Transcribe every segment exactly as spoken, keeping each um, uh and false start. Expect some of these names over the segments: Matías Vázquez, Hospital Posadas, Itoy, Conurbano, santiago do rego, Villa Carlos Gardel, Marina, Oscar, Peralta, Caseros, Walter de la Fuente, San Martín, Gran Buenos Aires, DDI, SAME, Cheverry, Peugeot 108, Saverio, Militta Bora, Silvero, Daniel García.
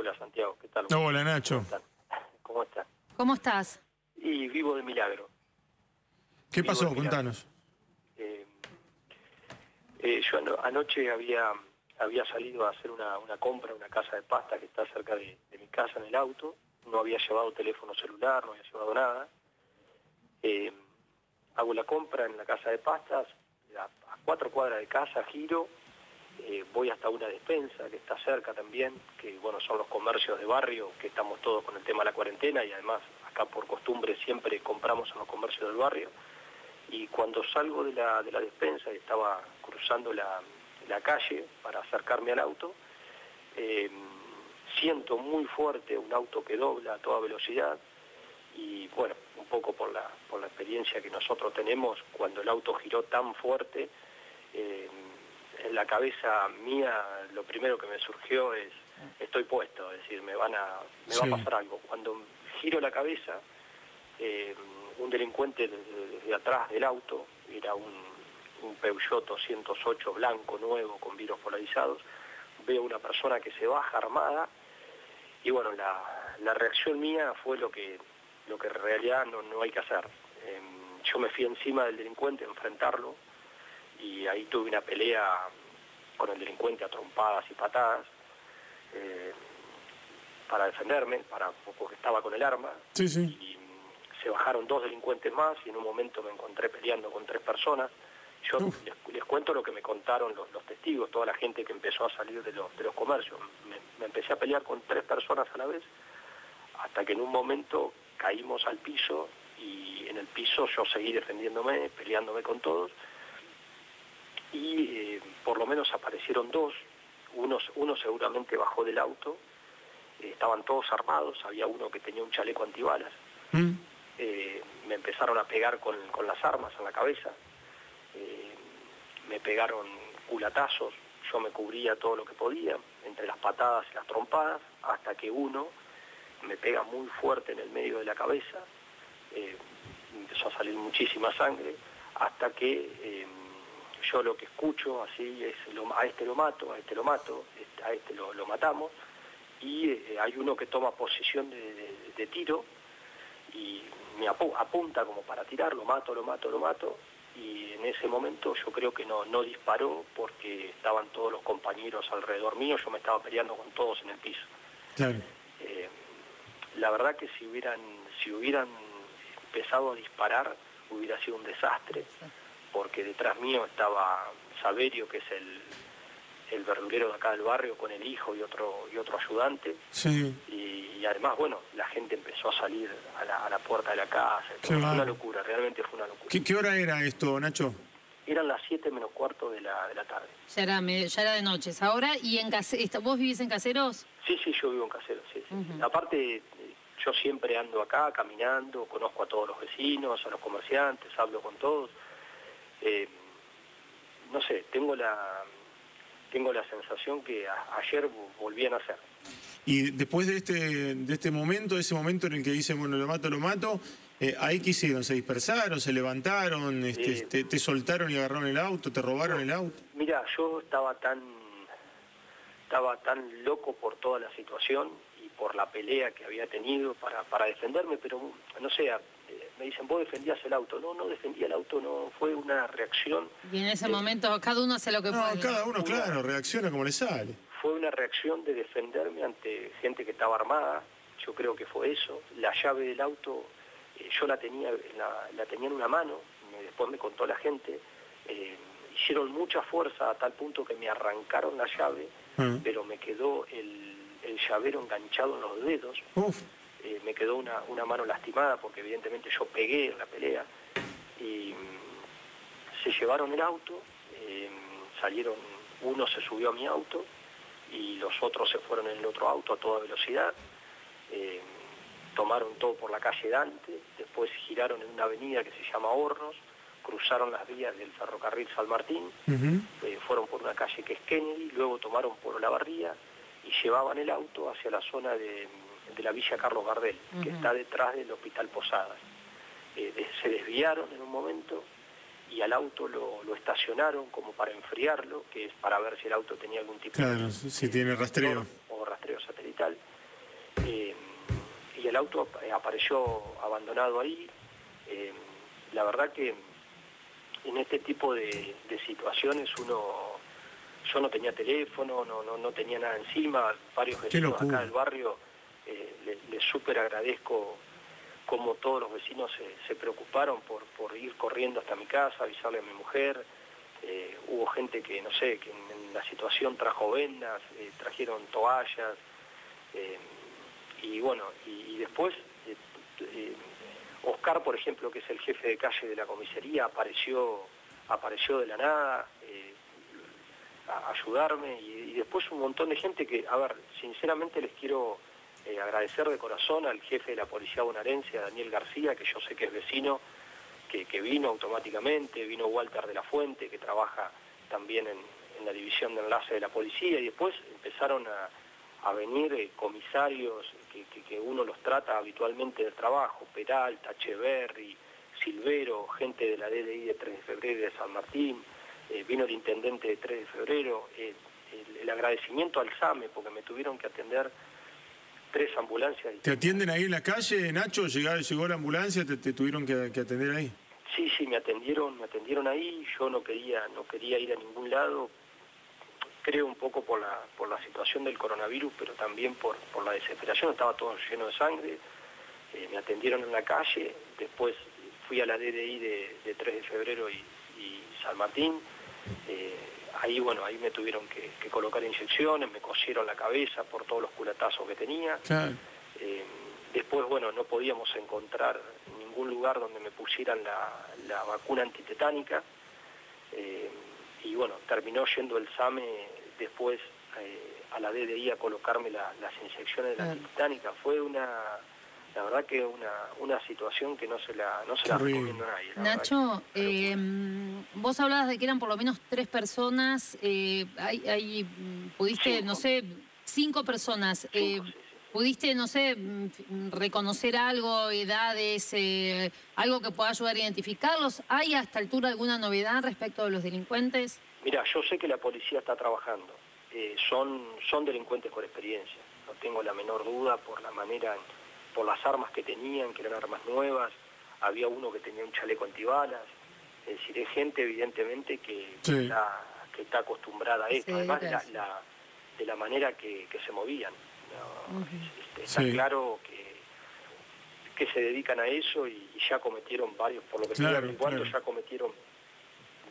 Hola, Santiago, ¿qué tal? No, hola, Nacho. ¿Cómo estás? ¿Cómo estás? Y vivo de milagro. ¿Qué vivo pasó? Contanos. Eh, eh, yo ano anoche había, había salido a hacer una, una compra, una casa de pasta que está cerca de, de mi casa en el auto. No había llevado teléfono celular, no había llevado nada. Eh, hago la compra en la casa de pastas, a, a cuatro cuadras de casa, giro, eh, voy hasta una despensa que está cerca también, que bueno, son los comercios de barrio, que estamos todos con el tema de la cuarentena y además acá por costumbre siempre compramos en los comercios del barrio. Y cuando salgo de la, de la despensa y estaba cruzando la, la calle para acercarme al auto, eh, siento muy fuerte un auto que dobla a toda velocidad y bueno, un poco por la, por la experiencia que nosotros tenemos, cuando el auto giró tan fuerte, eh, en la cabeza mía lo primero que me surgió es, estoy puesto, es decir, me van a, me sí. va a pasar algo. Cuando giro la cabeza, eh, un delincuente desde, desde atrás del auto, era un, un Peugeot ciento ocho blanco nuevo con vidrios polarizados, veo una persona que se baja armada y bueno, la, la reacción mía fue lo que lo que en realidad no, no hay que hacer. Eh, yo me fui encima del delincuente a enfrentarlo y ahí tuve una pelea con el delincuente a trompadas y patadas eh, para defenderme, para, porque estaba con el arma. Sí, sí. Y se bajaron dos delincuentes más y en un momento me encontré peleando con tres personas. Yo les, les cuento lo que me contaron los, los testigos, toda la gente que empezó a salir de los, de los comercios. Me, me empecé a pelear con tres personas a la vez, hasta que en un momento caímos al piso y en el piso yo seguí defendiéndome, peleándome con todos. Y eh, por lo menos aparecieron dos, uno, uno seguramente bajó del auto, eh, estaban todos armados, había uno que tenía un chaleco antibalas. ¿Mm? Eh, me empezaron a pegar con, con las armas en la cabeza. Eh, me pegaron culatazos, yo me cubría todo lo que podía, entre las patadas y las trompadas, hasta que uno me pega muy fuerte en el medio de la cabeza, eh, empezó a salir muchísima sangre, hasta que eh, yo lo que escucho así es, lo, a este lo mato, a este lo mato, a este lo, lo matamos, y eh, hay uno que toma posición de, de, de tiro, y me ap apunta como para tirar, lo mato, lo mato, lo mato, y en ese momento yo creo que no, no disparó porque estaban todos los compañeros alrededor mío, yo me estaba peleando con todos en el piso. Claro. Eh, la verdad que si hubieran, si hubieran empezado a disparar hubiera sido un desastre, porque detrás mío estaba Saverio, que es el, el verdulero de acá del barrio, con el hijo y otro, y otro ayudante. Sí. Y, y además, bueno, la gente empezó a salir a la, a la puerta de la casa. Fue una locura, realmente fue una locura. ¿Qué, qué hora era esto, Nacho? Eran las siete menos cuarto de la, de la tarde. Ya era, me, ya era de noches. Ahora, ¿y en Caseros? ¿Vos vivís en Caseros? Sí, sí, yo vivo en Caseros, sí. sí. Uh-huh. Aparte, yo siempre ando acá, caminando, conozco a todos los vecinos, a los comerciantes, hablo con todos. Eh, no sé, tengo la... Tengo la sensación que ayer volvían a hacer. Y después de este, de este momento, ese momento en el que dicen, bueno, lo mato, lo mato, eh, ¿ahí qué hicieron? ¿Se dispersaron, se levantaron, este, eh, te, te soltaron y agarraron el auto, te robaron no, el auto? Mira, yo estaba tan, estaba tan loco por toda la situación y por la pelea que había tenido para, para defenderme, pero no sé... Me dicen, vos defendías el auto. No, no defendía el auto, no, fue una reacción. Y en ese de... momento cada uno hace lo que no, puede. No, cada uno, claro, reacciona como le sale. Fue una reacción de defenderme ante gente que estaba armada, yo creo que fue eso. La llave del auto, eh, yo la tenía, la, la tenía en una mano, me, después me contó la gente. Eh, hicieron mucha fuerza a tal punto que me arrancaron la llave, uh-huh. pero me quedó el, el llavero enganchado en los dedos. Uf. Eh, me quedó una, una mano lastimada porque evidentemente yo pegué en la pelea y mmm, se llevaron el auto, eh, salieron, uno se subió a mi auto y los otros se fueron en el otro auto a toda velocidad, eh, tomaron todo por la calle Dante, después giraron en una avenida que se llama Hornos, cruzaron las vías del ferrocarril San Martín, uh-huh. eh, fueron por una calle que es Kennedy, luego tomaron por Olavarría y llevaban el auto hacia la zona de... de la Villa Carlos Gardel, uh-huh. que está detrás del Hospital Posadas. Eh, de, se desviaron en un momento y al auto lo, lo estacionaron como para enfriarlo, que es para ver si el auto tenía algún tipo claro, de... Claro, si eh, tiene rastreo. O rastreo satelital. auto apareció abandonado ahí. Eh, la verdad que en este tipo de, de situaciones uno... Yo no tenía teléfono, no no, no tenía nada encima. Varios vecinos acá del barrio, eh, les le súper agradezco cómo todos los vecinos se, se preocuparon por, por ir corriendo hasta mi casa, avisarle a mi mujer. Eh, hubo gente que, no sé, que en la situación trajo vendas, eh, trajeron toallas. Eh, y bueno, y, y después, eh, eh, Oscar, por ejemplo, que es el jefe de calle de la comisaría, apareció, apareció de la nada, eh, a ayudarme, y, y después un montón de gente que, a ver, sinceramente les quiero eh, agradecer de corazón al jefe de la policía bonaerense, a Daniel García, que yo sé que es vecino, que, que vino automáticamente, vino Walter de la Fuente, que trabaja también en, en la división de enlace de la policía, y después empezaron a, a venir eh, comisarios que, que, que uno los trata habitualmente de trabajo, Peralta, Cheverry, Silvero, gente de la D D I de tres de febrero de San Martín. Eh, vino el intendente de tres de febrero, eh, el, el agradecimiento al SAME, porque me tuvieron que atender tres ambulancias. ¿Te atienden ahí en la calle, Nacho? ¿Llegó, llegó la ambulancia? ¿Te, te tuvieron que, que atender ahí? Sí, sí, me atendieron, me atendieron ahí. Yo no quería, no quería ir a ningún lado, creo un poco por la, por la situación del coronavirus, pero también por, por la desesperación. Estaba todo lleno de sangre. Eh, me atendieron en la calle, después fui a la D D I de, de tres de febrero y, y San Martín. Eh, ahí, bueno, ahí me tuvieron que, que colocar inyecciones, me cosieron la cabeza por todos los culatazos que tenía. Claro. Eh, después, bueno, no podíamos encontrar ningún lugar donde me pusieran la, la vacuna antitetánica. Eh, y bueno, terminó yendo el SAME después eh, a la D D I a colocarme la, las inyecciones de la antitetánica. Fue una... La verdad que una, una situación que no se la, no se la recomiendo a nadie. Nacho, eh, vos hablabas de que eran por lo menos tres personas, eh, hay, hay, pudiste, cinco. no sé, cinco personas, cinco, eh, sí, sí. pudiste, no sé, reconocer algo, edades, eh, algo que pueda ayudar a identificarlos. ¿Hay a esta altura alguna novedad respecto de los delincuentes? Mirá, yo sé que la policía está trabajando, eh, son, son delincuentes por experiencia, no tengo la menor duda por la manera... En, por las armas que tenían, que eran armas nuevas, había uno que tenía un chaleco antibalas, es decir, es gente evidentemente que, sí. que, está, que está acostumbrada a esto, sí, además la, la, de la manera que, que se movían, ¿no? Okay. este, está sí. claro que, que se dedican a eso y, y ya cometieron varios, por lo que claro, estoy hablando, claro. ya cometieron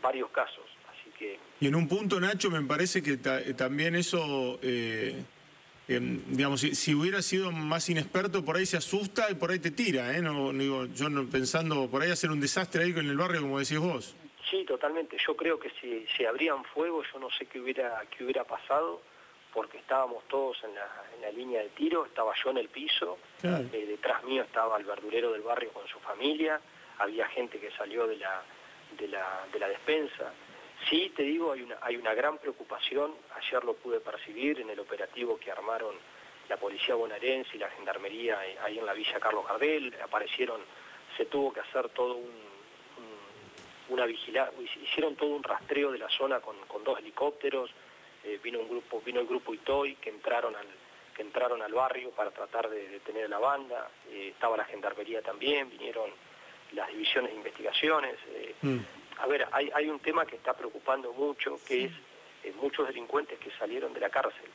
varios casos, así que... Y en un punto, Nacho, me parece que ta, eh, también eso... Eh... Eh, digamos, si, si hubiera sido más inexperto, por ahí se asusta y por ahí te tira, ¿eh? No, no digo, yo no, pensando por ahí hacer un desastre ahí en el barrio, como decís vos. Sí, totalmente. Yo creo que si, si abrían fuego, yo no sé qué hubiera, qué hubiera pasado, porque estábamos todos en la, en la línea de tiro, estaba yo en el piso, claro. eh, detrás mío estaba el verdulero del barrio con su familia, había gente que salió de la, de la, de la despensa. Sí, te digo, hay una, hay una gran preocupación, ayer lo pude percibir en el operativo que armaron la policía bonaerense y la gendarmería ahí en la Villa Carlos Gardel, aparecieron, se tuvo que hacer todo un, un una vigilancia, hicieron todo un rastreo de la zona con, con dos helicópteros, eh, vino un grupo, vino el grupo Itoy que entraron al, que entraron al barrio para tratar de detener a la banda, eh, estaba la gendarmería también, vinieron las divisiones de investigaciones, eh, mm. A ver, hay, hay un tema que está preocupando mucho, que es eh, muchos delincuentes que salieron de la cárcel.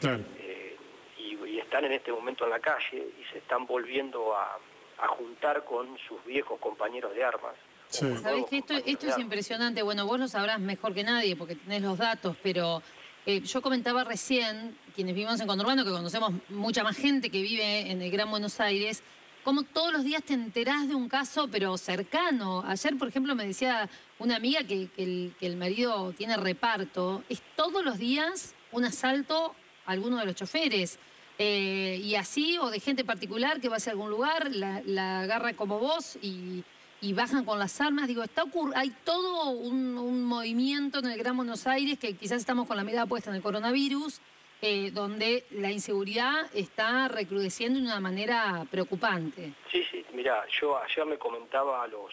Claro. Eh, y, y están en este momento en la calle y se están volviendo a, a juntar con sus viejos compañeros de armas. Sí. Sabés que esto, esto es impresionante. Bueno, vos lo sabrás mejor que nadie porque tenés los datos, pero eh, yo comentaba recién, quienes vivimos en Conurbano, que conocemos mucha más gente que vive en el Gran Buenos Aires, cómo todos los días te enterás de un caso, pero cercano. Ayer, por ejemplo, me decía una amiga que, que, el, que el marido tiene reparto. Es todos los días un asalto a alguno de los choferes. Eh, y así, o de gente particular que va hacia algún lugar, la, la agarra como vos y, y bajan con las armas. Digo, está ocur- hay todo un, un movimiento en el Gran Buenos Aires que quizás estamos con la mirada puesta en el coronavirus, Eh, donde la inseguridad está recrudeciendo de una manera preocupante. Sí, sí, mirá, yo ayer me comentaba a los,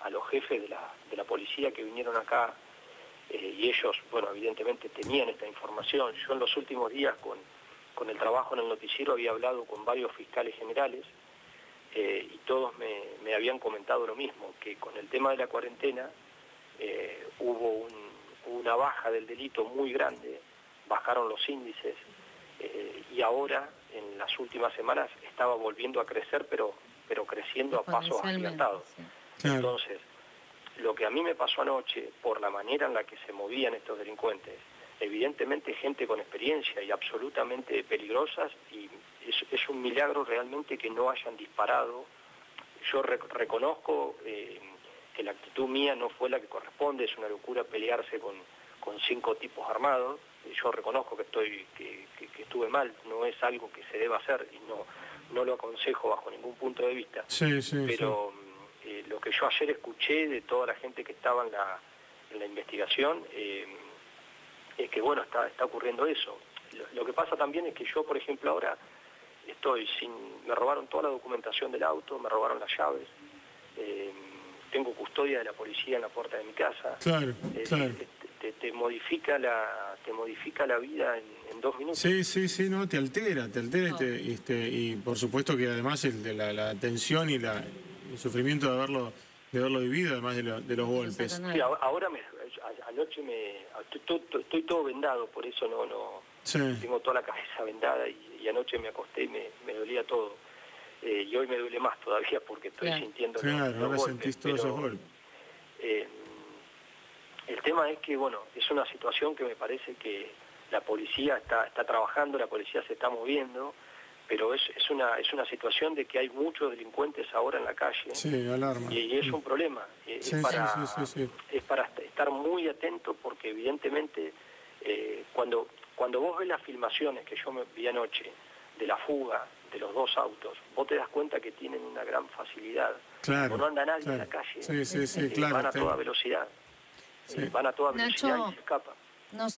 a los jefes de la, de la policía que vinieron acá, eh, y ellos, bueno, evidentemente tenían esta información. Yo en los últimos días con, con el trabajo en el noticiero había hablado con varios fiscales generales eh, y todos me, me habían comentado lo mismo, que con el tema de la cuarentena eh, hubo un, una baja del delito muy grande, bajaron los índices eh, y ahora en las últimas semanas estaba volviendo a crecer, pero, pero creciendo a pasos agigantados. Entonces, lo que a mí me pasó anoche, por la manera en la que se movían estos delincuentes, evidentemente gente con experiencia y absolutamente peligrosas, y es, es un milagro realmente que no hayan disparado. Yo rec reconozco eh, que la actitud mía no fue la que corresponde, es una locura pelearse con, con cinco tipos armados. Yo reconozco que, estoy, que, que, que estuve mal, no es algo que se deba hacer y no, no lo aconsejo bajo ningún punto de vista. Sí, sí, pero sí. Eh, lo que yo ayer escuché de toda la gente que estaba en la, en la investigación... Eh, es que bueno, está, está ocurriendo eso. Lo, lo que pasa también es que yo, por ejemplo, ahora estoy sin... me robaron toda la documentación del auto, me robaron las llaves, eh, tengo custodia de la policía en la puerta de mi casa. Claro, eh, claro. Te, te, te modifica la te modifica la vida en, en dos minutos. Sí, sí, sí, no, te altera, te altera, no. y, te, y, te, y por supuesto que además el de la, la tensión y la, el sufrimiento de haberlo... de haberlo vivido, además de, lo, de los golpes. Sí, ahora me, anoche me estoy, estoy todo vendado, por eso no no sí. Tengo toda la cabeza vendada y, y anoche me acosté y me, me dolía todo. Eh, y hoy me duele más todavía porque estoy claro. sintiendo claro, los, los ahora golpes, sentís todos pero, esos golpes. Eh, el tema es que, bueno, es una situación que me parece que la policía está, está trabajando, la policía se está moviendo, pero es, es, una, es una situación de que hay muchos delincuentes ahora en la calle. Sí, alarma. Y, y es un problema. Es, sí, es, para, sí, sí, sí, sí. es para estar muy atento porque evidentemente eh, cuando, cuando vos ves las filmaciones que yo me vi anoche de la fuga de los dos autos, vos te das cuenta que tienen una gran facilidad. Claro, no anda nadie claro. en la calle. Sí, sí, sí, eh, sí, claro, van a toda claro. velocidad. Sí. Eh, van a toda Nacho. velocidad y se escapan.